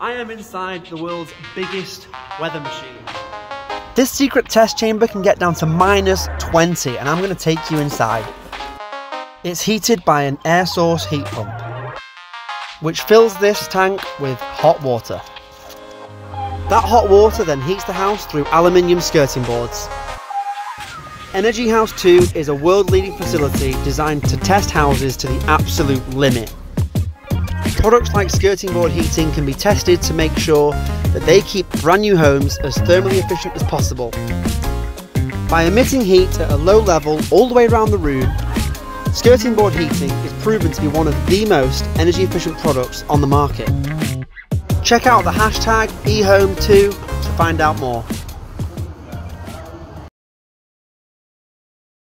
I am inside the world's biggest weather machine. This secret test chamber can get down to -20, and I'm going to take you inside. It's heated by an air source heat pump, which fills this tank with hot water. That hot water then heats the house through aluminium skirting boards. Energy House 2 is a world-leading facility designed to test houses to the absolute limit. Products like skirting board heating can be tested to make sure that they keep brand new homes as thermally efficient as possible. By emitting heat at a low level all the way around the room, skirting board heating is proven to be one of the most energy efficient products on the market. Check out the #ehome2 to find out more.